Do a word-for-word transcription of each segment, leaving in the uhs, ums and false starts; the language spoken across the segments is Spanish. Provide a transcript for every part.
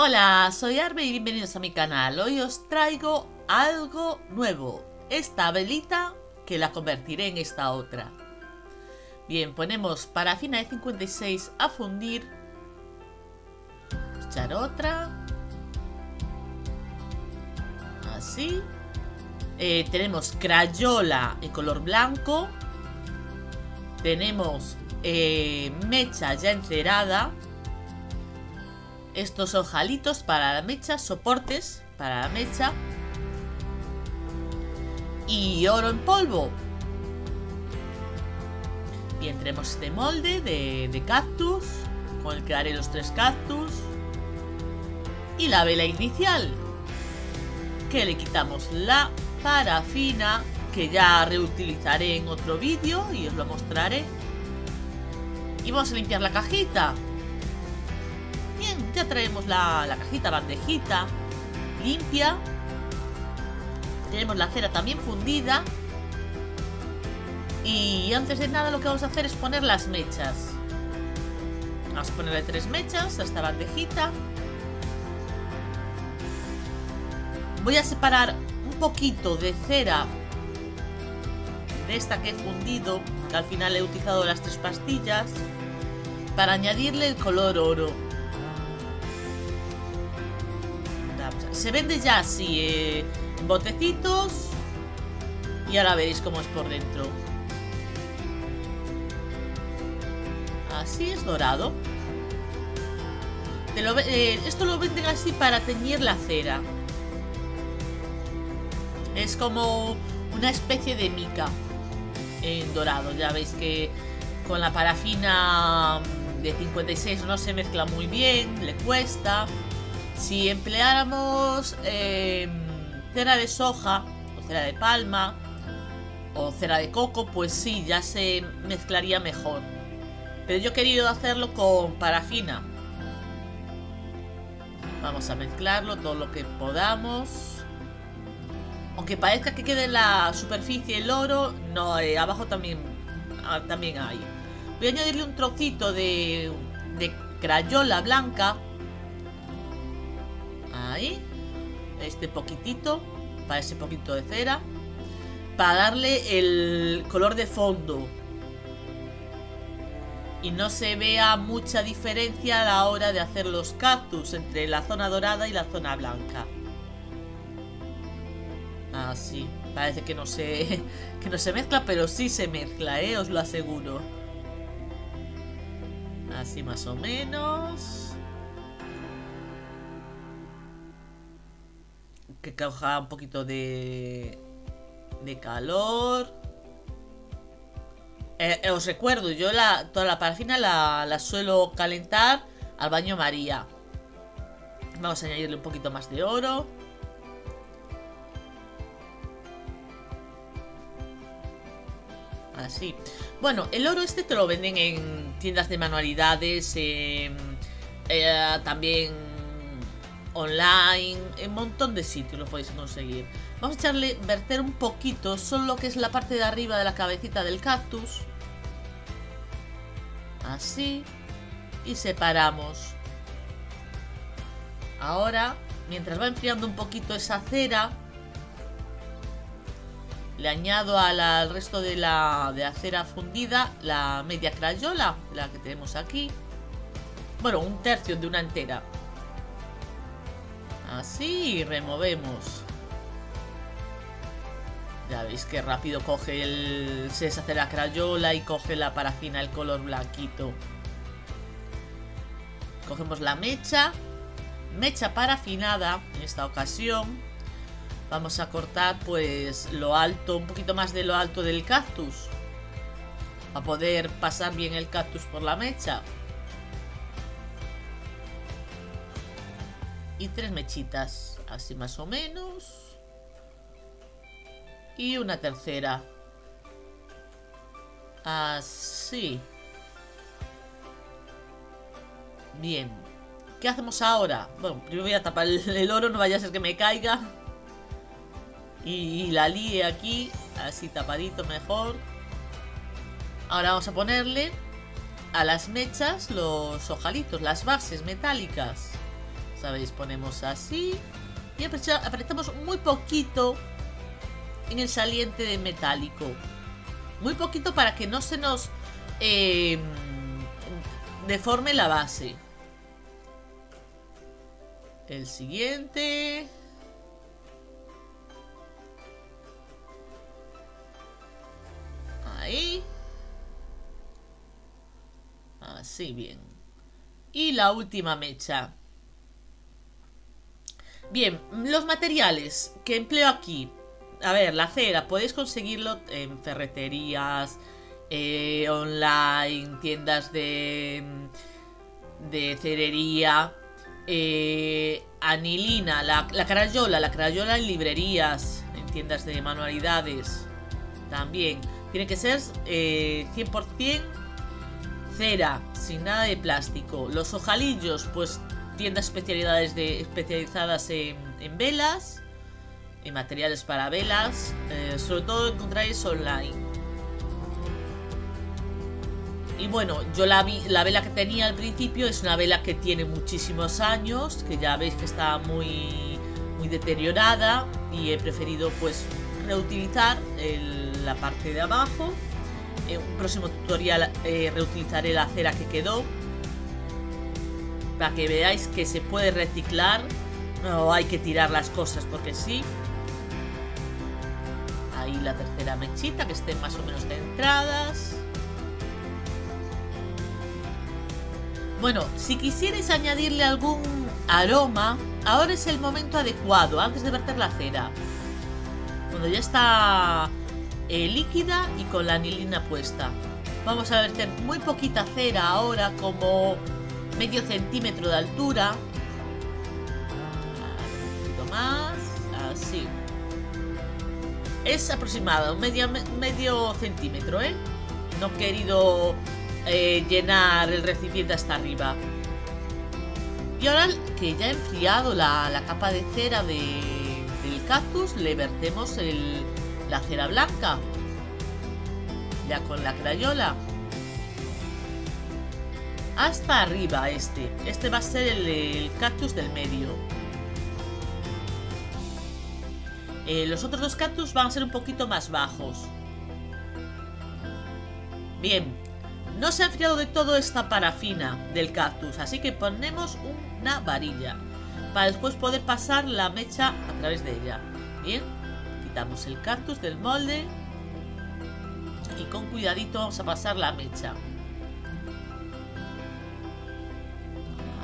Hola, soy Arbe y bienvenidos a mi canal. Hoy os traigo algo nuevo. Esta velita que la convertiré en esta otra. Bien, ponemos parafina de cincuenta y seis a fundir. Echar otra. Así. Eh, tenemos crayola en color blanco. Tenemos eh, mecha ya encerada. Estos ojalitos para la mecha, soportes para la mecha y oro en polvo. Bien, tenemos este molde de, de cactus con el que haré los tres cactus y la vela inicial, que le quitamos la parafina, que ya reutilizaré en otro vídeo y os lo mostraré. Y vamos a limpiar la cajita. Bien, ya traemos la, la cajita, bandejita limpia. Tenemos la cera también fundida. Y antes de nada lo que vamos a hacer es poner las mechas. Vamos a ponerle tres mechas a esta bandejita. Voy a separar un poquito de cera de esta que he fundido, que al final he utilizado las tres pastillas, para añadirle el color oro. Se vende ya así, eh, en botecitos. Y ahora veréis cómo es por dentro. Así es dorado. Te lo, eh, esto lo venden así para teñir la cera. Es como una especie de mica en dorado. Ya veis que con la parafina de cincuenta y seis no se mezcla muy bien, le cuesta. Si empleáramos eh, cera de soja, o cera de palma, o cera de coco, pues sí, ya se mezclaría mejor. Pero yo he querido hacerlo con parafina. Vamos a mezclarlo todo lo que podamos. Aunque parezca que quede en la superficie el oro, no, eh, abajo también, ah, también hay. Voy a añadirle un trocito de, de crayola blanca. Ahí, este poquitito, para ese poquito de cera, para darle el color de fondo y no se vea mucha diferencia a la hora de hacer los cactus entre la zona dorada y la zona blanca. Así, parece que no se, que no se mezcla, pero sí se mezcla, ¿eh? Os lo aseguro. Así más o menos. Que coja un poquito de, de calor. eh, eh, Os recuerdo, yo la, toda la parafina la, la suelo calentar al baño María. Vamos a añadirle un poquito más de oro. Así. Bueno, el oro este te lo venden en tiendas de manualidades, eh, eh, también online, en un montón de sitios lo podéis conseguir. Vamos a echarle, verter un poquito, solo lo que es la parte de arriba de la cabecita del cactus. Así. Y separamos. Ahora, mientras va enfriando un poquito esa cera, le añado a la, al resto de la, de la cera fundida la media crayola, la que tenemos aquí. Bueno, un tercio de una entera. Así, removemos. Ya veis que rápido coge el... se deshace la crayola y coge la parafina, el color blanquito. Cogemos la mecha. Mecha parafinada en esta ocasión. Vamos a cortar pues lo alto, un poquito más de lo alto del cactus, para poder pasar bien el cactus por la mecha. Y tres mechitas, así más o menos. Y una tercera. Así. Bien. ¿Qué hacemos ahora? Bueno, primero voy a tapar el, el oro, no vaya a ser que me caiga. Y, y la líe aquí, así tapadito mejor. Ahora vamos a ponerle a las mechas los ojalitos, las bases metálicas. ¿Sabéis? Ponemos así y apretamos muy poquito en el saliente de metálico. Muy poquito para que no se nos eh, deforme la base. El siguiente. Ahí. Así, bien. Y la última mecha. Bien, los materiales que empleo aquí. A ver, la cera, podéis conseguirlo en ferreterías, eh, online, tiendas de, de cerería, eh, anilina, la, la crayola, la crayola en librerías, en tiendas de manualidades también. Tiene que ser eh, cien por cien cera, sin nada de plástico. Los ojalillos, pues tiendas especialidades de, especializadas en, en velas. Y materiales para velas, eh, sobre todo encontráis online. Y bueno, yo la, vi, la vela que tenía al principio es una vela que tiene muchísimos años, que ya veis que está muy, muy deteriorada, y he preferido pues reutilizar el, la parte de abajo. En un próximo tutorial eh, reutilizaré la cera que quedó, para que veáis que se puede reciclar. No hay que tirar las cosas porque sí. Ahí la tercera mechita, que estén más o menos centradas. Bueno, si quisierais añadirle algún aroma, ahora es el momento adecuado, antes de verter la cera, cuando ya está eh, líquida y con la anilina puesta. Vamos a verter muy poquita cera ahora, como medio centímetro de altura. Más, así. Es aproximado medio, medio centímetro, ¿eh? No he querido eh, llenar el recipiente hasta arriba. Y ahora que ya he enfriado la, la capa de cera de, del cactus, le vertemos el, la cera blanca, ya con la crayola, hasta arriba. Este Este va a ser el, el cactus del medio. Eh, los otros dos cactus van a ser un poquito más bajos. Bien, no se ha enfriado de todo esta parafina del cactus, así que ponemos una varilla para después poder pasar la mecha a través de ella. Bien, quitamos el cactus del molde y con cuidadito vamos a pasar la mecha.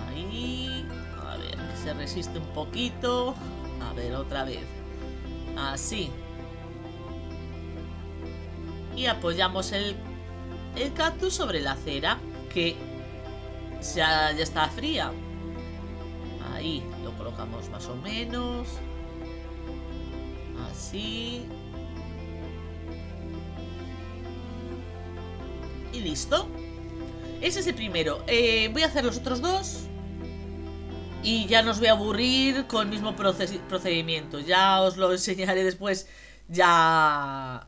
Ahí, a ver, que se resiste un poquito. A ver, otra vez. Así. Y apoyamos el, el cactus sobre la cera, que ya, ya está fría. Ahí lo colocamos más o menos. Así. Y listo. Ese es el primero. Eh, voy a hacer los otros dos. Y ya no os voy a aburrir con el mismo procedimiento. Ya os lo enseñaré después. Ya...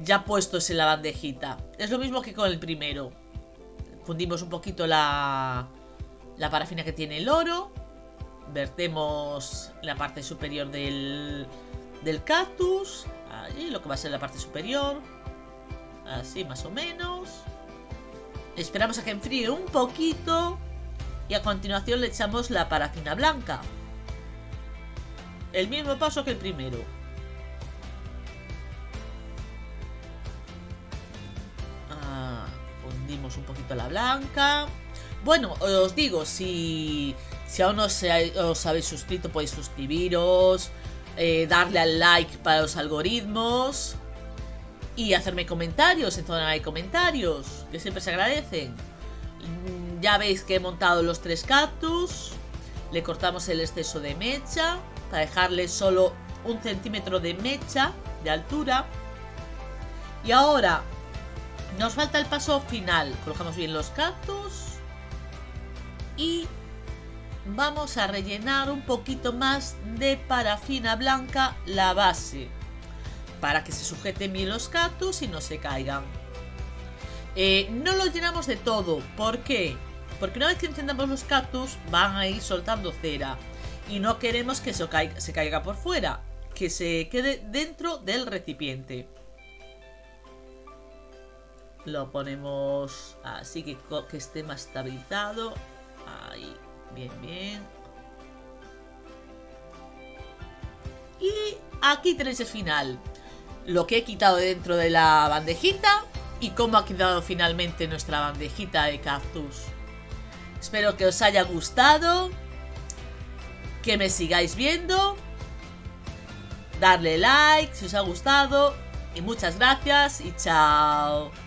Ya puestos en la bandejita. Es lo mismo que con el primero. Fundimos un poquito la... La parafina que tiene el oro. Vertemos la parte superior del... Del cactus. Ahí, lo que va a ser la parte superior. Así, más o menos. Esperamos a que enfríe un poquito. Y a continuación le echamos la parafina blanca. El mismo paso que el primero. Ah, fundimos un poquito la blanca. Bueno, os digo, si, si aún no os habéis suscrito, podéis suscribiros, eh, darle al like para los algoritmos y hacerme comentarios en zona de comentarios, que siempre se agradecen. Ya veis que he montado los tres cactus. Le cortamos el exceso de mecha para dejarle solo un centímetro de mecha de altura. Y ahora nos falta el paso final. Colocamos bien los cactus y vamos a rellenar un poquito más de parafina blanca la base, para que se sujeten bien los cactus y no se caigan. Eh, no lo llenamos de todo. ¿Por qué? porque una vez que encendamos los cactus van a ir soltando cera y no queremos que eso caiga, se caiga por fuera, que se quede dentro del recipiente. Lo ponemos así que, que esté más estabilizado. Ahí, bien, bien. Y aquí tenéis el final. Lo que he quitado dentro de la bandejita y cómo ha quedado finalmente nuestra bandejita de cactus. Espero que os haya gustado, que me sigáis viendo, darle like si os ha gustado y muchas gracias y chao.